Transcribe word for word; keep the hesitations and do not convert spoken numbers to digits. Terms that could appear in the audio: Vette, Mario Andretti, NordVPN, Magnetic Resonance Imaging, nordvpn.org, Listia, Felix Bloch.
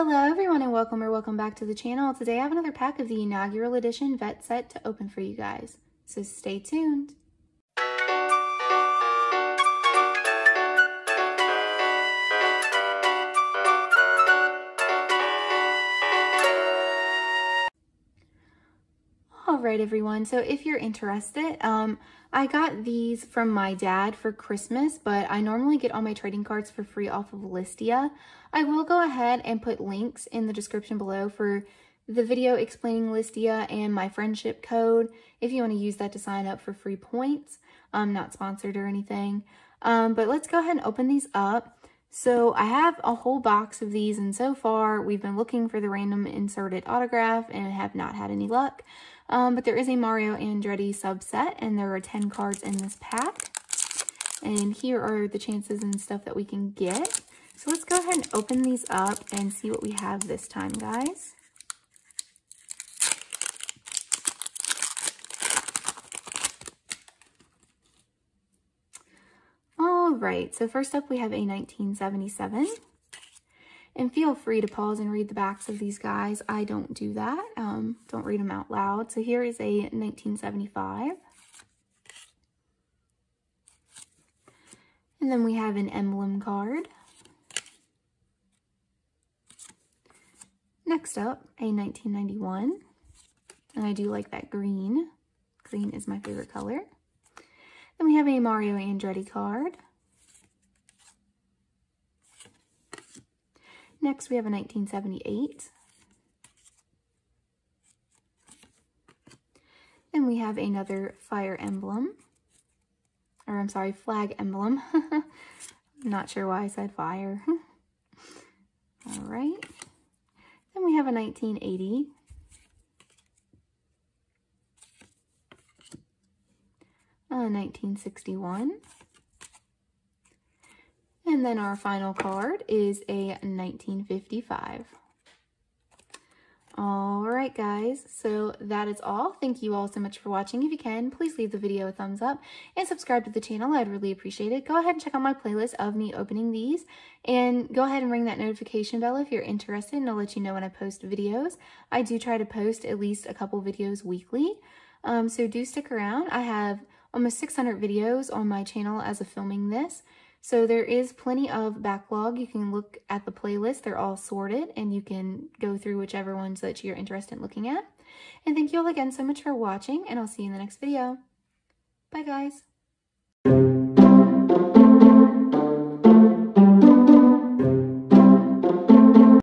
Hello everyone and welcome or welcome back to the channel. Today I have another pack of the inaugural edition Vette set to open for you guys, so stay tuned. Alright everyone, so if you're interested, um, I got these from my dad for Christmas, but I normally get all my trading cards for free off of Listia. I will go ahead and put links in the description below for the video explaining Listia and my friendship code if you want to use that to sign up for free points. I'm not sponsored or anything, um, but let's go ahead and open these up. So I have a whole box of these, and so far we've been looking for the random inserted autograph and have not had any luck. Um, but there is a Mario Andretti subset, and there are ten cards in this pack. And here are the chances and stuff that we can get. So let's go ahead and open these up and see what we have this time, guys. Alright, so first up we have a nineteen seventy-seven. And feel free to pause and read the backs of these guys. I don't do that. Um, don't read them out loud. So here is a nineteen seventy-five. And then we have an emblem card. Next up, a nineteen ninety-one. And I do like that green. Green is my favorite color. Then we have a Mario Andretti card. Next, we have a nineteen seventy-eight. Then we have another fire emblem. Or, I'm sorry, flag emblem. I'm not sure why I said fire. All right. Then we have a nineteen eighty. A nineteen sixty-one. And then our final card is a nineteen fifty-five. Alright guys, so that is all. Thank you all so much for watching. If you can, please leave the video a thumbs up and subscribe to the channel. I'd really appreciate it. Go ahead and check out my playlist of me opening these. And go ahead and ring that notification bell if you're interested, and I'll let you know when I post videos. I do try to post at least a couple videos weekly. Um, so do stick around. I have almost six hundred videos on my channel as of filming this. So there is plenty of backlog. You can look at the playlist. They're all sorted, and you can go through whichever ones that you're interested in looking at. And thank you all again so much for watching, and I'll see you in the next video. Bye, guys.